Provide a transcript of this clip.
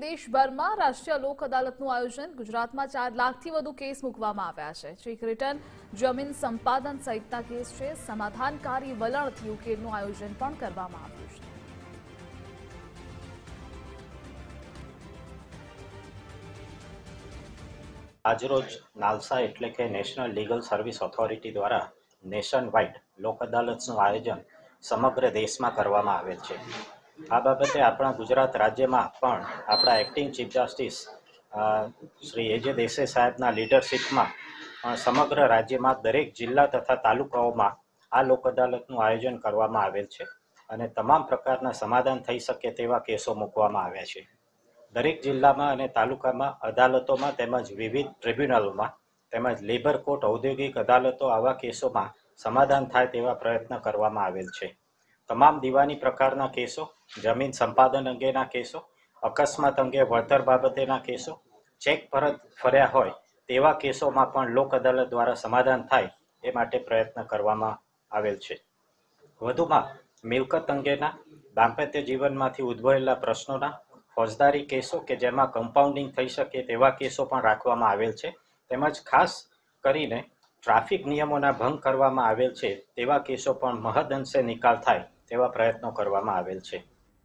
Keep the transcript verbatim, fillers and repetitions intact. देश भर में राष्ट्रीय लोक अदालत નું આયોજન गुजरात में चार लाख થી વધુ કેસ મૂકવામાં આવ્યા છે। ચેક રિટર્ન જમીન સંપાદન સહિતના કેસ છે સમાધાનકારી વલણથી ઉકેલનું આયોજન પણ કરવામાં આવ્યું છે। આજરોજ નાલસા એટલે કે નેશનલ લીગલ સર્વિસ ઓથોરિટી દ્વારા નેશન વાઇડ લોક અદાલતનું આયોજન સમગ્ર દેશમાં કરવામાં આવેલ છે। आ बाबते अपना गुजरात राज्य में अपना acting chief justice Shri A J Desai साहेबना लीडरशीप में समग्र राज्य में दरेक जिला तथा तालुकाओं में आ लोक अदालतनुं आयोजन करवामां आवेल छे अने तमाम प्रकारना समाधान थई शके तेवा केसों मूकवामां आव्या छे। दरेक जिल्ला में अने तालुका में अदालतों में तेमज विविध ट्रिब्यूनलों में तेमज लेबर कोर्ट औद्योगिक अदालतों आवा केसों में समाधान थाय तेवा प्रयत्न करवामां आवेल छे। तमाम दीवानी प्रकारना केसों जमीन संपादन अंगेना केसों अकस्मात अंगे वळतर बाबतेना केसों चेक परत फर्या होय तेवा केसों में पण लोक अदालत द्वारा समाधान थाय ए माटे प्रयत्न करवामां आवेल छे। वधुमां मिलकत अंगेना दांपत्य जीवनमांथी उद्भवेला प्रश्नोना फौजदारी केसों के जेमां कम्पाउंडिंग थई शके तेवा केसों पण राखवामां आवेल छे। तेमज खास करीने ट्राफिक नियमोना भंग करवामां आवेल छे तेवा केसों पण महदअंशे निकाल थाय तेवा प्रयत्नो करवामां आवेल छे।